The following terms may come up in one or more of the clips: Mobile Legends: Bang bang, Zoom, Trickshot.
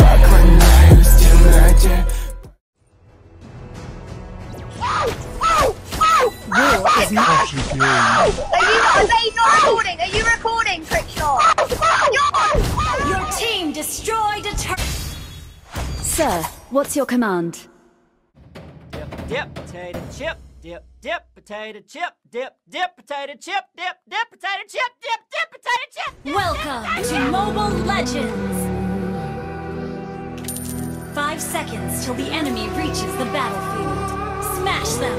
поклоняюсь темноте. Are you recording, Trickshot? Your team destroyed a turret. Sir, what's your command? Dip, dip, potato chip, dip, dip, potato chip, dip, dip, potato chip, dip, dip, potato chip, dip, dip, potato chip, dip, welcome to Mobile Legends. 5 seconds till the enemy reaches the battlefield. Smash them.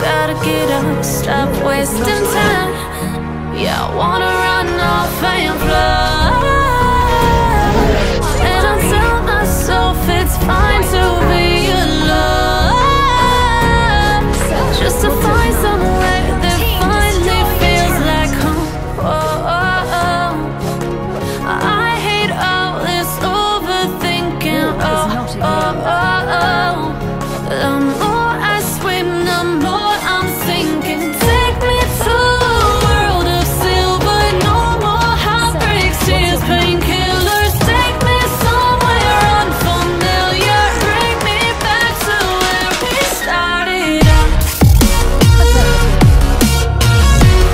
Gotta get up, stop wasting time. Yeah. Wanna run off and fly, and I tell myself it's fine to be alone, just to find somewhere that finally feels like home. Oh, I hate all this overthinking. Oh, the more I swim, the more I'm sinking. Take me to a world of silver, no more heartbreaks, tears, painkillers. Take me somewhere unfamiliar, bring me back to where we started out. Get me out of now, to where we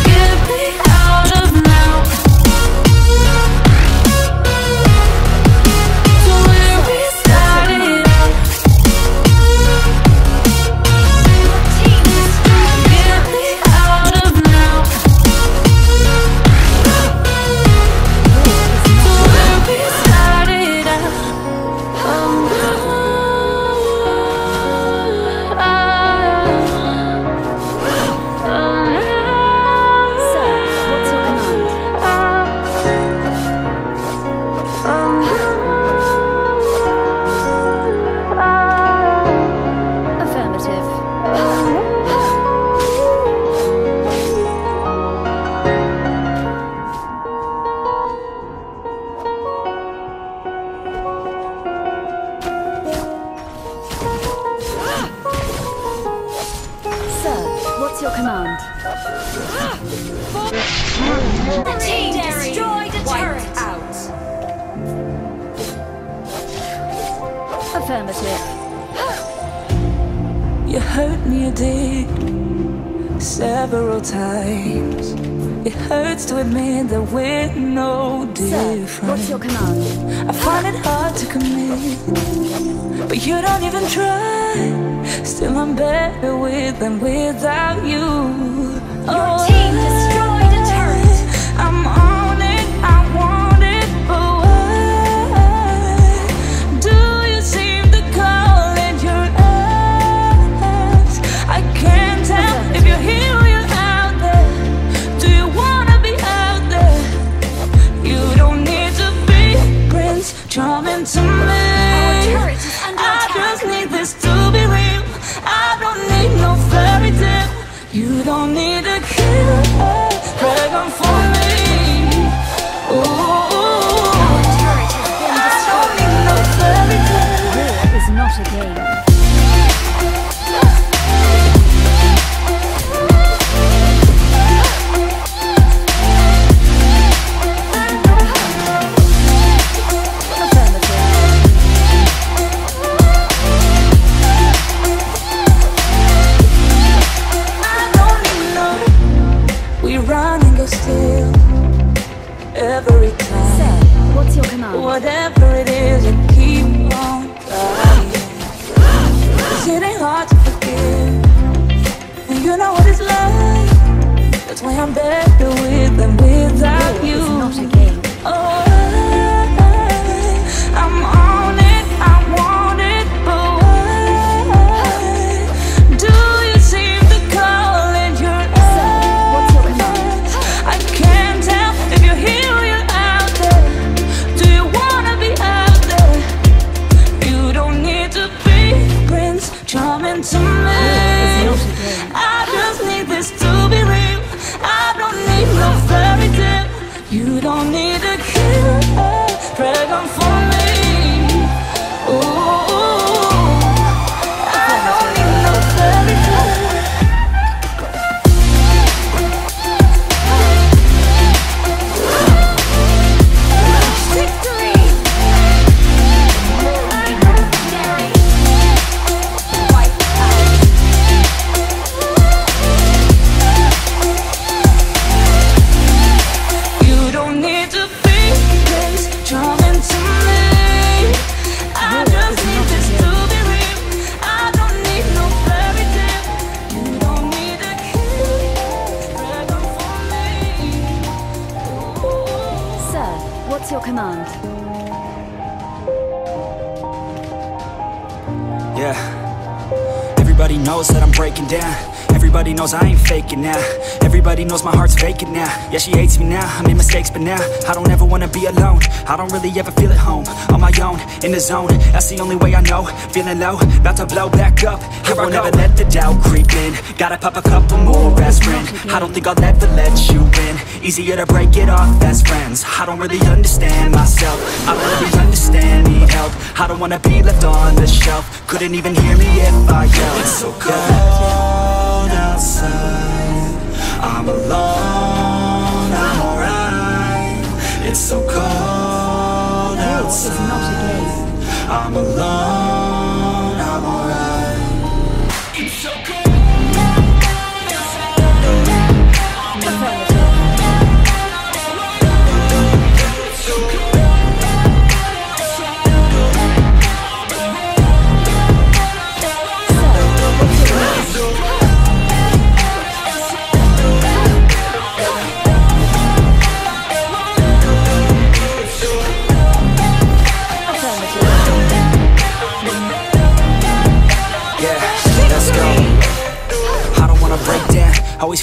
started out. Get me out of now, to where we started out. Affirmative. Sir, what's your command? The team destroyed a turret. Out. Affirmative. You hurt me, you did, several times. It hurts to admit that we're no Sir, different. what's your command? I find it hard to commit, but you don't even try. Still, I'm better with than without you. Your team destroyed a turret. I'm on it, I want it, but why do you seem to call in your eyes? I can't tell if you're here or you're out there. Do you wanna be out there? You don't need to be Prince Charming to me. Our turret is under I attack. just need this to be real. I don't need no fairy tale. You don't need a killer dragon for me. Ooh, Our turret has been I don't destroyed. need no fairy tale. War is not a game. I don't need no. We run and go still every time. Sir, what's your command? Whatever it is, you keep on trying. It's hitting hard to forgive, and you know what it's like. That's why I'm better with than without you. War is not a game. Oh, I'm on it, I want it, but why do you seem to call in your What's your command? eyes? I can't tell if you're here or you're out there. Do you wanna be out there? You don't need to be Prince Charming to me. War is not a game. I just need this to be real. I don't need no fairy tale. You don't need a killer dragon for me. Ooh, I don't need no fairy tale. Victory! Legendary. Wiped out. You don't need to be Prince Charming to me. I just need this to be real. I don't need no fairy tale. You don't need a killer dragon for me. Ooh. Sir, what's your command? Yeah. Everybody knows that I'm breaking down. Everybody knows I ain't faking now. Everybody knows my heart's vacant now. Yeah, she hates me now, I made mistakes, but now I don't ever wanna be alone. I don't really ever feel at home. On my own, in the zone, that's the only way I know. Feeling low, about to blow back up. Here I won't ever let the doubt creep in. Gotta pop a couple more aspirin. I don't think I'll ever let you win. Easier to break it off best friends. I don't really understand myself. I don't really understand, need help. I don't wanna be left on the shelf. Couldn't even hear me if I yelled. It's so cold outside, I'm alone, I'm alright. It's so cold outside, I'm alone, I'm alright. It's so cold. Always